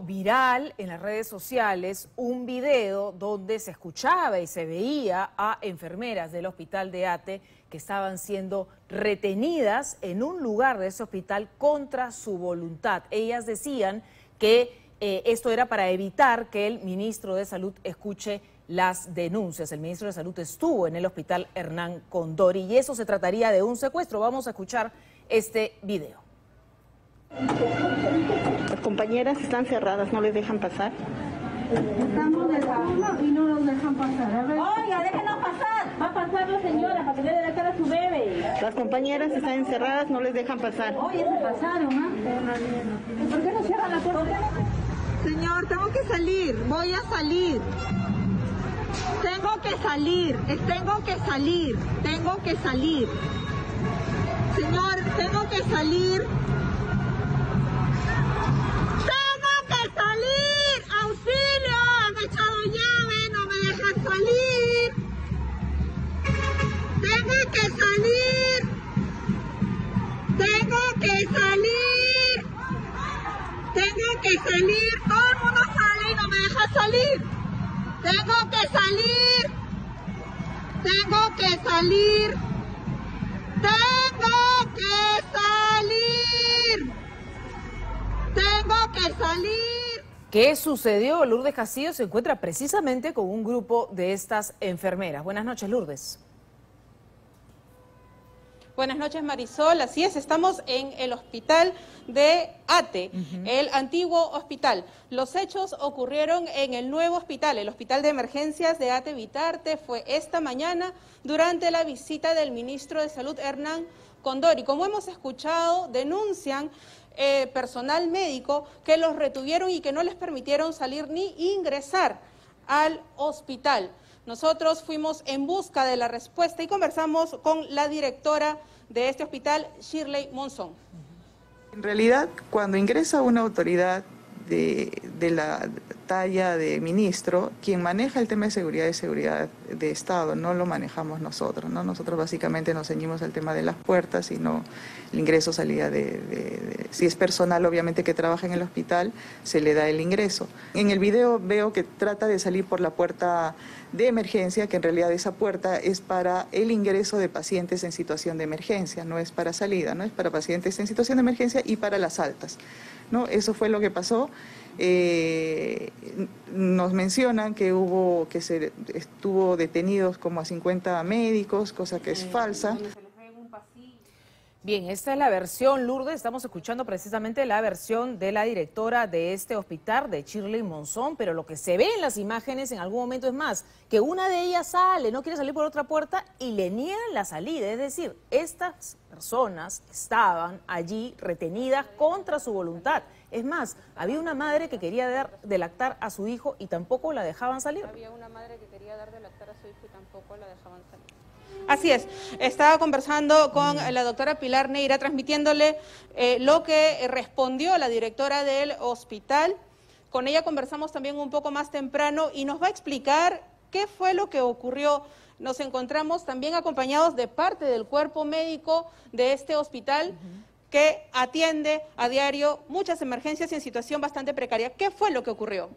viral en las redes sociales un video donde se escuchaba y se veía a enfermeras del hospital de Ate que estaban siendo retenidas en un lugar de ese hospital contra su voluntad. Ellas decían que esto era para evitar que el ministro de Salud escuche las denuncias. El ministro de Salud estuvo en el hospital Hernán Condori y eso se trataría de un secuestro. Vamos a escuchar este video. Las compañeras están cerradas, no les dejan pasar. Estamos de la y no nos dejan pasar. A ver. Oiga, déjenos pasar. Va a pasar la señora para que le dé la cara a su bebé. Las compañeras están encerradas, no les dejan pasar. Oye, se pasaron, ¿ah? ¿Por qué no cierran la puerta? Señor, tengo que salir. Voy a salir. Tengo que salir. Tengo que salir. Tengo que salir. Señor, tengo que salir. Salir, todo el mundo sale y no me deja salir. Tengo que salir. Tengo que salir. Tengo que salir. Tengo que salir. ¿Qué sucedió? Lourdes Castillo se encuentra precisamente con un grupo de estas enfermeras. Buenas noches, Lourdes. Buenas noches, Marisol. Así es, estamos en el hospital de Ate, el antiguo hospital. Los hechos ocurrieron en el nuevo hospital, el Hospital de Emergencias de Ate Vitarte. Fue esta mañana durante la visita del ministro de Salud, Hernán Condori. Como hemos escuchado, denuncian personal médico que los retuvieron y que no les permitieron salir ni ingresar al hospital. Nosotros fuimos en busca de la respuesta y conversamos con la directora de este hospital, Shirley Monzón. En realidad, cuando ingresa una autoridad de la talla de ministro, quien maneja el tema de seguridad es seguridad de Estado, no lo manejamos nosotros, ¿no? Nosotros básicamente nos ceñimos al tema de las puertas y no el ingreso, salida de si es personal, obviamente, que trabaja en el hospital, se le da el ingreso. En el video veo que trata de salir por la puerta de emergencia, que en realidad esa puerta es para el ingreso de pacientes en situación de emergencia, no es para salida, no es para pacientes en situación de emergencia y para las altas, ¿no? Eso fue lo que pasó. Nos mencionan que hubo, que se estuvo detenidos como a 50 médicos, cosa que es falsa. Bien, esta es la versión, Lourdes, estamos escuchando precisamente la versión de la directora de este hospital, de Shirley Monzón, pero lo que se ve en las imágenes en algún momento es más, que una de ellas sale, no quiere salir por otra puerta y le niegan la salida, es decir, estas personas estaban allí retenidas contra su voluntad. Es más, había una madre que quería dar de lactar a su hijo y tampoco la dejaban salir. Había una madre que quería dar de lactar a su hijo y tampoco la dejaban salir. Así es, estaba conversando con la doctora Pilar Neira, transmitiéndole lo que respondió la directora del hospital. Con ella conversamos también un poco más temprano y nos va a explicar qué fue lo que ocurrió. Nos encontramos también acompañados de parte del cuerpo médico de este hospital que atiende a diario muchas emergencias en situación bastante precaria. ¿Qué fue lo que ocurrió?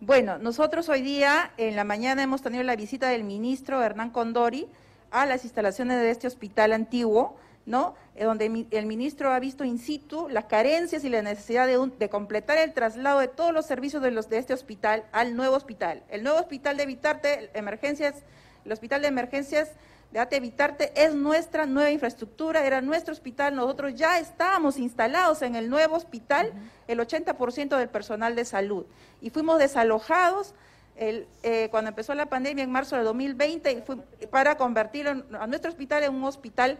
Bueno, nosotros hoy día en la mañana hemos tenido la visita del ministro Hernán Condori a las instalaciones de este hospital antiguo, ¿no? Donde el ministro ha visto in situ las carencias y la necesidad de completar el traslado de todos los servicios de este hospital al nuevo hospital. El nuevo hospital de Vitarte, emergencias, el hospital de emergencias de Ate Vitarte es nuestra nueva infraestructura, era nuestro hospital, nosotros ya estábamos instalados en el nuevo hospital, el 80% del personal de salud, y fuimos desalojados cuando empezó la pandemia en marzo de 2020 y para convertir a nuestro hospital en un hospital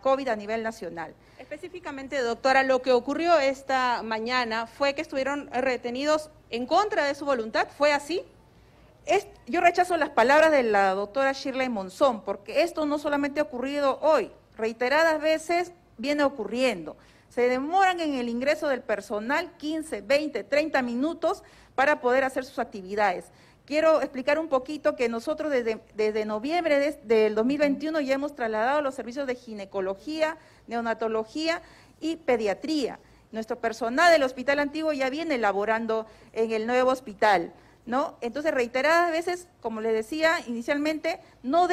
COVID a nivel nacional. Específicamente, doctora, lo que ocurrió esta mañana fue que estuvieron retenidos en contra de su voluntad, ¿fue así? Yo rechazo las palabras de la doctora Shirley Monzón, porque esto no solamente ha ocurrido hoy, reiteradas veces viene ocurriendo. Se demoran en el ingreso del personal 15, 20, 30 minutos para poder hacer sus actividades. Quiero explicar un poquito que nosotros desde noviembre del 2021 ya hemos trasladado los servicios de ginecología, neonatología y pediatría. nuestro personal del Hospital Antiguo ya viene laborando en el nuevo hospital, ¿no? Entonces, reiteradas veces, como les decía inicialmente, no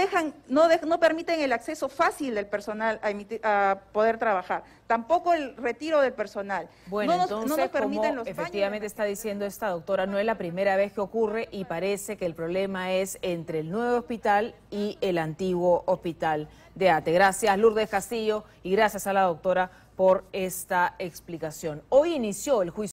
permiten el acceso fácil del personal a poder trabajar, tampoco el retiro del personal. Bueno, entonces, como efectivamente está diciendo esta doctora, no es la primera vez que ocurre y parece que el problema es entre el nuevo hospital y el antiguo hospital de Ate. Gracias, Lourdes Castillo, y gracias a la doctora por esta explicación. Hoy inició el juicio.